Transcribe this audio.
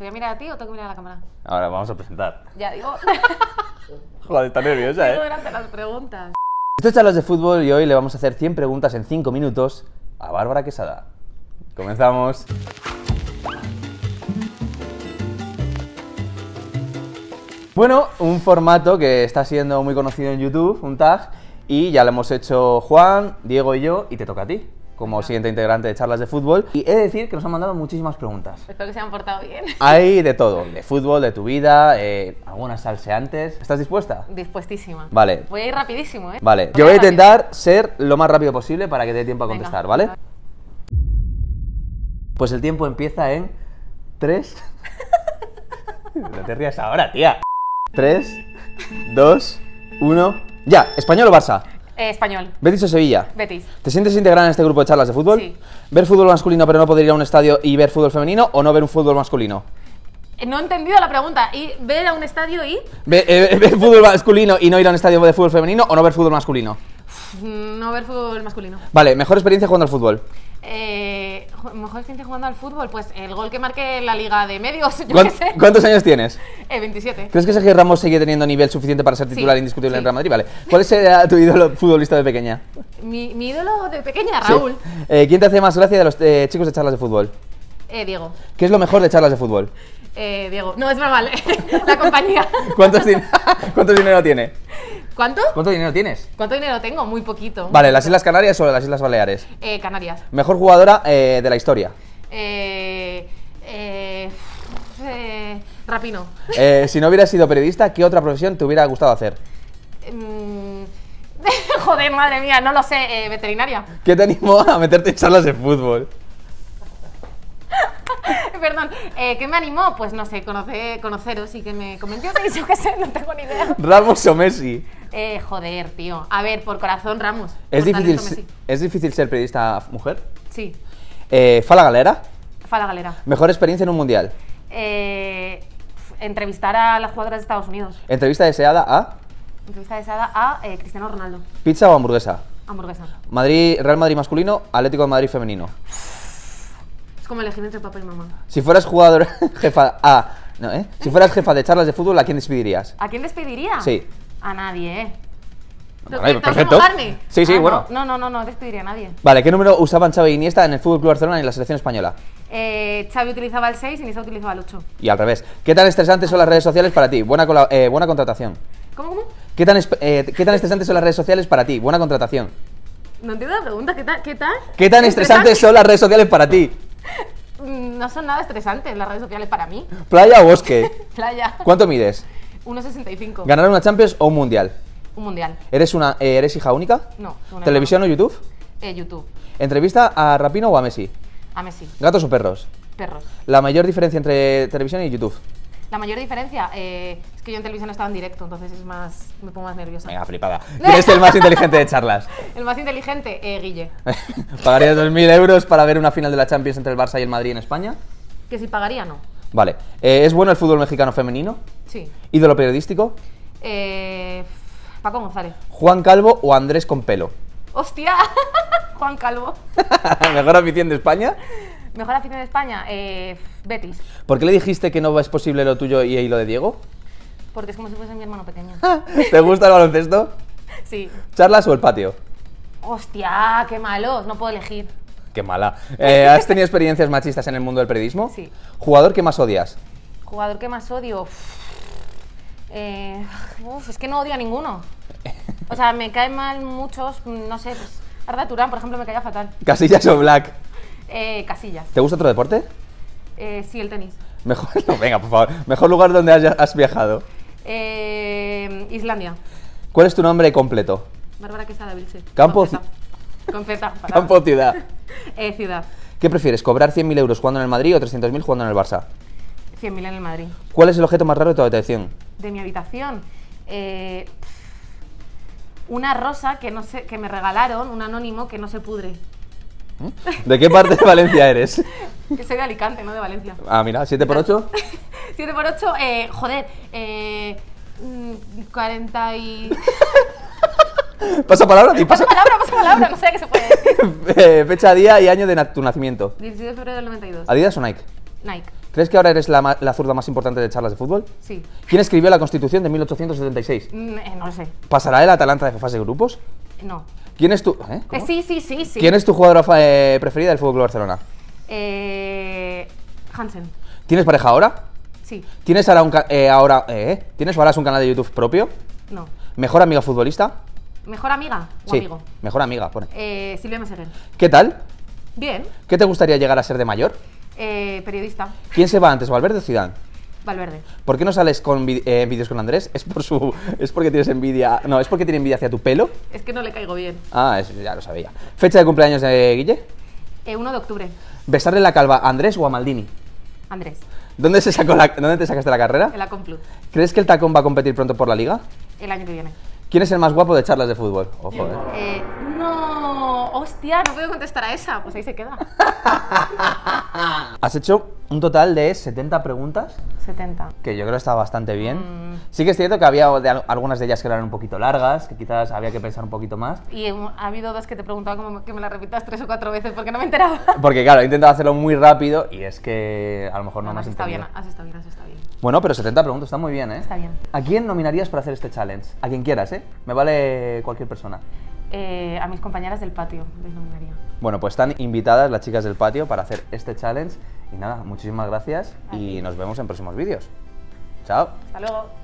¿Te voy a mirar a ti o tengo que mirar a la cámara? Ahora vamos a presentar. Ya digo. Joder, está nerviosa, ¿eh? Durante las preguntas. Esto es Charlas de Fútbol y hoy le vamos a hacer 100 preguntas en 5 minutos a Bárbara Quesada. Comenzamos. Bueno, un formato que está siendo muy conocido en YouTube, un tag, y ya lo hemos hecho Juan, Diego y yo, y te toca a ti, como siguiente integrante de Charlas de Fútbol. Y he de decir que nos han mandado muchísimas preguntas. Espero que se han portado bien. Hay de todo, de fútbol, de tu vida, algunas salseantes. ¿Estás dispuesta? Dispuestísima. Vale. Voy a ir rapidísimo, ¿eh? Vale. Yo voy a intentar ser lo más rápido posible para que te dé tiempo a contestar, ¿vale? Venga. Pues el tiempo empieza en... 3... No te rías ahora, tía. 3, 2, 1... ¡Ya! ¿Español o Barça? Español. ¿Betis o Sevilla? Betis. ¿Te sientes integrada en este grupo de charlas de fútbol? Sí. ¿Ver fútbol masculino pero no poder ir a un estadio y ver fútbol femenino o no ver un fútbol masculino? No he entendido la pregunta. ¿Y ver a un estadio y...? ¿Ver fútbol masculino y no ir a un estadio de fútbol femenino o no ver fútbol masculino? No ver fútbol masculino. Vale, ¿mejor experiencia jugando al fútbol? ¿Mejor experiencia jugando al fútbol? Pues el gol que marqué en la Liga de Medios, yo qué sé. ¿Cuántos años tienes? 27. ¿Crees que Sergio Ramos sigue teniendo nivel suficiente para ser titular indiscutible en Real Madrid? Vale. ¿Cuál era tu ídolo futbolista de pequeña? Mi ídolo de pequeña, Raúl. Sí. ¿Quién te hace más gracia de los chicos de charlas de fútbol? Diego. ¿Qué es lo mejor de charlas de fútbol? Diego. No, es normal. La compañía. ¿Cuánto dinero tiene? ¿Cuánto? ¿Cuánto dinero tienes? ¿Cuánto dinero tengo? Muy poquito. Vale, ¿las Islas Canarias o las Islas Baleares? Canarias. ¿Mejor jugadora de la historia? Rapinoe. Si no hubieras sido periodista, ¿qué otra profesión te hubiera gustado hacer? Joder, madre mía, no lo sé. Veterinaria. ¿Qué te animó a meterte en charlas de fútbol? Perdón, ¿qué me animó? Pues no sé, conoceros y que me comentéis, yo qué sé, no tengo ni idea. ¿Ramos o Messi? Joder, tío. A ver, por corazón, Ramos. ¿Es difícil ser periodista mujer? Sí. ¿Fala Galera? Fala Galera. ¿Mejor experiencia en un mundial? Entrevistar a las jugadoras de Estados Unidos. ¿Entrevista deseada a...? Entrevista deseada a Cristiano Ronaldo. ¿Pizza o hamburguesa? Hamburguesa. ¿Real Madrid masculino, Atlético de Madrid femenino? Como elegir entre papá y mamá. Si fueras jugadora jefa... Si fueras jefa de charlas de fútbol, ¿a quién despedirías? ¿A quién despediría? Sí. A nadie, ¿eh? Vale, perfecto. Sí, sí, bueno. No despediría a nadie. Vale, ¿qué número usaban Xavi e Iniesta en el Fútbol Club Barcelona y en la Selección Española? Xavi utilizaba el 6 y Iniesta utilizaba el 8. Y al revés. ¿Qué tan estresantes son las redes sociales para ti? Buena contratación. ¿Cómo? ¿Qué tan estresantes son las redes sociales para ti? Buena contratación. No entiendo la pregunta. ¿Qué tal? ¿Qué tan estresantes son las redes sociales para ti? No son nada estresantes las redes sociales para mí. ¿Playa o bosque? Playa. ¿Cuánto mides? 1,65. ¿Ganar una Champions o un Mundial? Un Mundial. ¿Eres hija única? No. ¿Televisión o YouTube? YouTube. ¿Entrevista a Rapinoe o a Messi? A Messi. ¿Gatos o perros? Perros. ¿La mayor diferencia entre televisión y YouTube? La mayor diferencia, es que yo en televisión estaba en directo, entonces es más, me pongo más nerviosa. Venga, flipada. ¿Quién es el más inteligente de charlas? El más inteligente, Guille. ¿Pagarías 2.000 euros para ver una final de la Champions entre el Barça y el Madrid en España? Que si pagaría, no. Vale. ¿Es bueno el fútbol mexicano femenino? Sí. ¿Ídolo periodístico? Paco González. ¿Juan Calvo o Andrés con pelo? ¡Hostia! Juan Calvo. ¿Mejor afición de España? Mejor afición de España, Betis. ¿Por qué le dijiste que no es posible lo tuyo y lo de Diego? Porque es como si fuese mi hermano pequeño. ¿Te gusta el baloncesto? Sí. ¿Charlas o el patio? Hostia, qué malo, no puedo elegir. Qué mala. ¿Has tenido experiencias machistas en el mundo del periodismo? Sí. ¿Jugador que más odias? ¿Jugador que más odio? Es que no odio a ninguno. O sea, me caen mal muchos, no sé, pues Arda Turán, por ejemplo, me caía fatal. ¿Casillas o Black? Casillas. ¿Te gusta otro deporte? Sí, el tenis. Venga, por favor. ¿Mejor lugar donde has viajado? Islandia. ¿Cuál es tu nombre completo? Bárbara Quesada Vilche. ¿Campo? Confeta. ¿Campo o ciudad? Ciudad. ¿Qué prefieres, cobrar 100.000 euros jugando en el Madrid o 300.000 jugando en el Barça? 100.000 en el Madrid. ¿Cuál es el objeto más raro de tu habitación? De mi habitación. Una rosa que me regalaron, un anónimo que no se pudre. ¿De qué parte de Valencia eres? Que soy de Alicante, no de Valencia. Ah, mira, 7×8. 7×8, joder, 40 y... Pasa palabra, tío. Pasa palabra, no sé qué se puede decir. Fecha, día y año de tu nacimiento. 17 de febrero del 92. ¿Adidas o Nike? Nike. ¿Crees que ahora eres la zurda más importante de charlas de fútbol? Sí. ¿Quién escribió la Constitución de 1876? No lo sé. ¿Pasará el Atalanta de fase de grupos? No. ¿Quién es tu...? ¿Eh? Sí. ¿Quién es tu jugadora preferida del Fútbol Club Barcelona? Hansen. ¿Tienes pareja ahora? Sí. ¿Tienes ahora un canal de YouTube propio? No. ¿Mejor amiga futbolista? ¿Mejor amiga o amigo? Mejor amiga, pone. Silvia Messenger. ¿Qué tal? Bien. ¿Qué te gustaría llegar a ser de mayor? Periodista. ¿Quién se va antes, Valverde o Zidane? Valverde. ¿Por qué no sales con vídeos con Andrés? ¿Es porque tienes envidia? No, ¿es porque tiene envidia hacia tu pelo? Es que no le caigo bien. Ah, eso ya lo sabía. ¿Fecha de cumpleaños de Guille? 1 de octubre. ¿Besarle la calva a Andrés o a Maldini? Andrés. ¿Dónde te sacaste la carrera? En la Complu. ¿Crees que el tacón va a competir pronto por la liga? El año que viene. ¿Quién es el más guapo de charlas de fútbol? Ojo, no, hostia, no puedo contestar a esa. Pues ahí se queda. Has hecho un total de 70 preguntas. 70. Que yo creo que está bastante bien. Sí que es cierto que había algunas de ellas que eran un poquito largas, que quizás había que pensar un poquito más. Y ha habido dos que te preguntaba como que me las repitas 3 o 4 veces porque no me enteraba. Porque claro, he intentado hacerlo muy rápido y es que a lo mejor no me has entendido. Has estado bien. Bueno, pero 70 preguntas, está muy bien, ¿eh? Está bien. ¿A quién nominarías para hacer este challenge? A quien quieras, ¿eh? Me vale cualquier persona. A mis compañeras del patio les nominaría. Bueno, pues están invitadas las chicas del patio para hacer este challenge. Y nada, muchísimas gracias y nos vemos en próximos vídeos. Chao. Hasta luego.